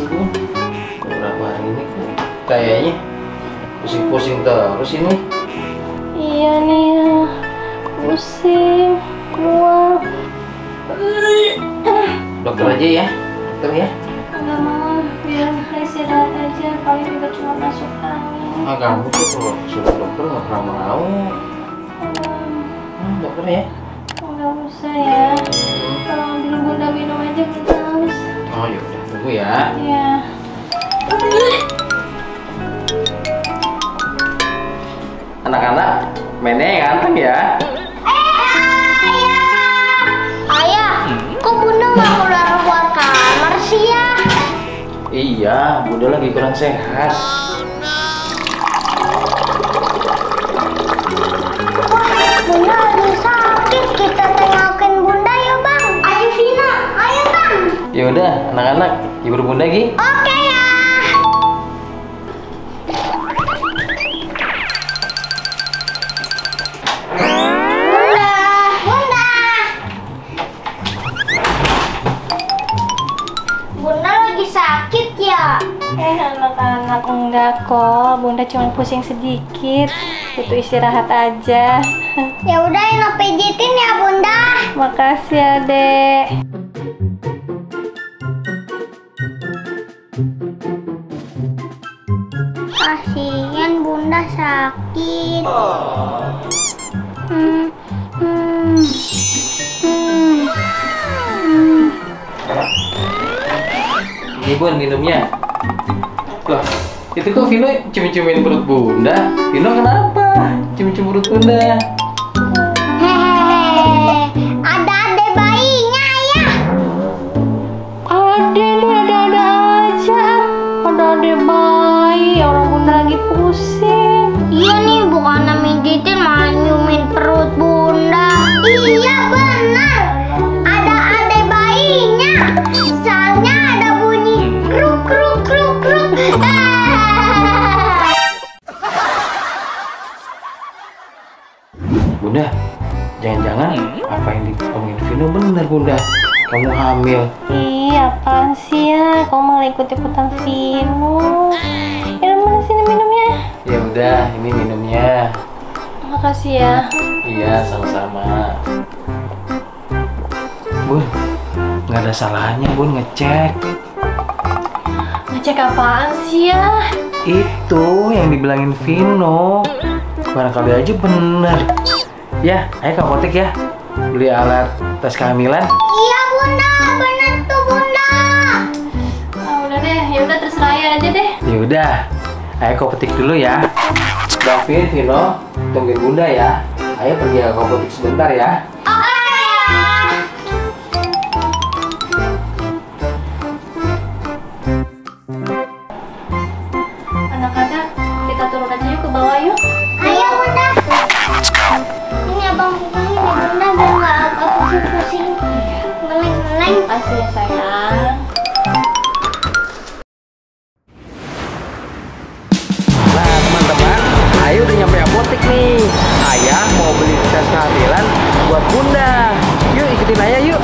sih Bu? Kenapa hari ini kayaknya pusing-pusing terus ini? Iya nih ya, pusing keluar. Dokter aja ya, dokter ya. Enggak mau, biar istirahat aja. Paling juga cuma masuk angin. Ah kamu tuh kalau suruh dokter nggak pernah mau. Dokter ya? Nggak usah ya. Tolong ambil bunda minum aja kita haus. Oh yaudah, tunggu ya. Iya. Anak-anak mainnya yang ganteng ya. Ayah, kok bunda nggak keluar kamar sih ya? Iya, bunda lagi kurang sehat. Bunda lagi sakit, kita tengokin bunda ya bang. Ayo Vina, ayo bang. Ya udah, anak-anak hibur bunda lagi. Oke ya. Anak-anak enggak kok, bunda cuma pusing sedikit, butuh istirahat aja. Ya udah, enak pijitin ya bunda. Makasih ya dek. Kasihan bunda sakit. Ini bun minumnya. Loh, itu kok Vino cumi-cumin perut bunda? Vino kenapa? Cumi-cumi perut bunda? Hehehe, ada ade bayinya ya? Ade nih, ada aja. Ada ade bayi, orang bunda lagi pusing. Iya nih, bukan mijitin malah nyumin perut bunda. Iya benar, ada ade bayinya. Misalnya ada bunyi kruk-kruk-kruk-kruk. Bunda, jangan-jangan apa yang diomongin Vino bener bunda. Kamu hamil. Iya, apaan sih ya? Kamu malah ikut-ikutan Vino. Ya mana sini minumnya? Ya udah, ini minumnya. Makasih ya. Iya, sama-sama. Bun, nggak ada salahnya bun ngecek. Cek apaan sih ya? Itu yang dibilangin Vino. Barangkali aja bener. Ya, ayo ke apotek ya. Beli alat tes kehamilan. Iya bunda, bener tuh bunda. Oh, udah deh, yaudah terserah ya aja deh. Yaudah, ayo ke apotek dulu ya. Davin, Vino, tungguin bunda ya. Ayo pergi ke apotek sebentar ya. Makasih ya sayang. Nah teman-teman, ayo udah nyampe apotek nih. Ayah mau beli tes kehamilan buat bunda. Yuk ikutin ayah yuk.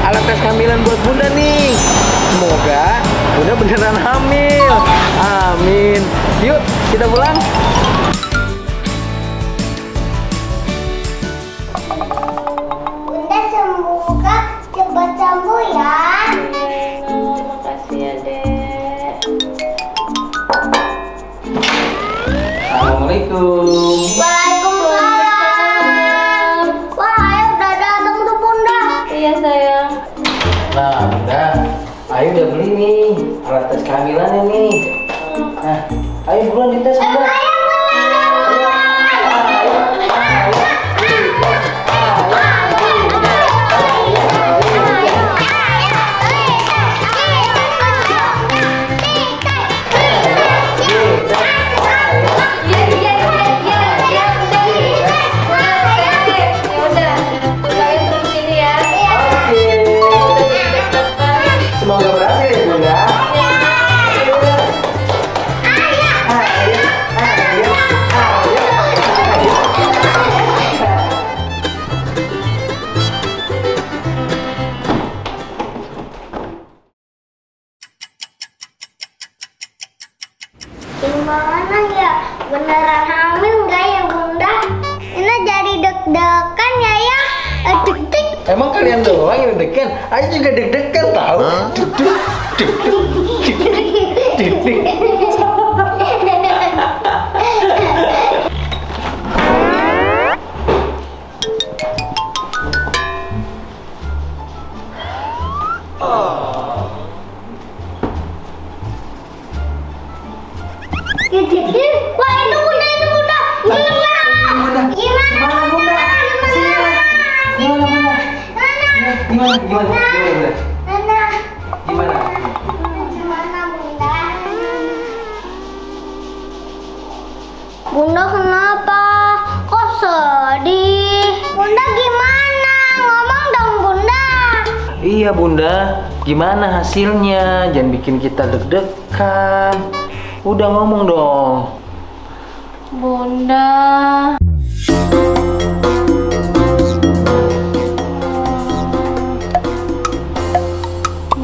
Alat tes kehamilan buat bunda nih. Semoga bunda beneran hamil. Amin. Yuk kita pulang. Bunda semoga cepat sembuh ya. Makasih ya dek. Assalamualaikum. Waalaikumsalam. Wah ayo udah datang tuh bunda. Iya sayang. Nah, bunda, ayo udah beli nih alat tes kehamilan ini. Nah, ayo buruan dites bunda. Ayo, kalian doang yang deg-degan? Aku juga deg-degan tau. Duduk, duduk, duduk. Wah, itu bunda, itu bunda. Gimana? Gimana bunda? Gimana bunda? Gimana? Gimana? Gimana bunda? Bunda kenapa? Kok sedih? Bunda gimana? Ngomong dong bunda. Iya bunda, gimana hasilnya? Jangan bikin kita deg-degan. Udah ngomong dong, bunda.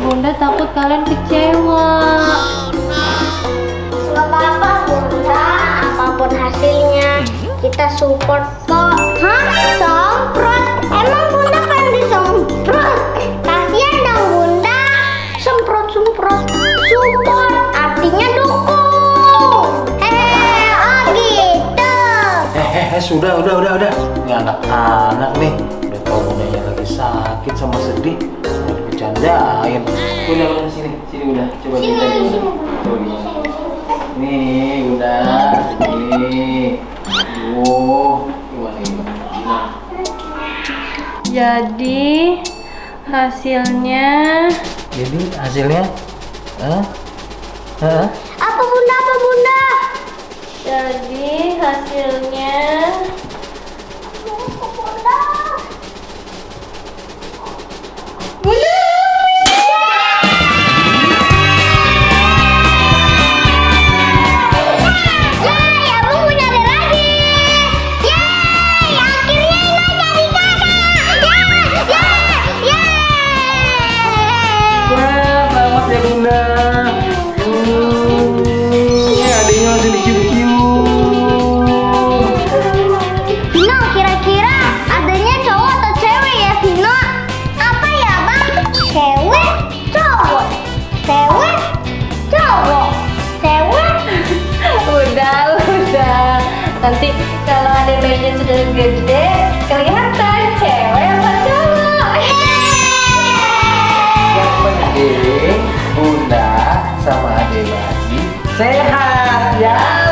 Bunda takut kalian kecewa. Gak apa-apa bunda, apapun hasilnya kita support kok. Hah? Semprot? Emang bunda kan disemprot? Kasian dong bunda. Semprot, semprot, support artinya dukung. Sudah. Ini anak-anak nih, udah tau bundanya lagi sakit sama sedih, udah bercandain. Bunda, bunda sini bunda, coba kita dulu. Nih bunda, nih. Oh, gimana ini? Jadi hasilnya, Apa bunda? Jadi hasilnya bunda. Nanti kalau ada bayinya sudah gede, kelihatan cewek apa cowok. Yang penting bunda sama adik lagi sehat ya.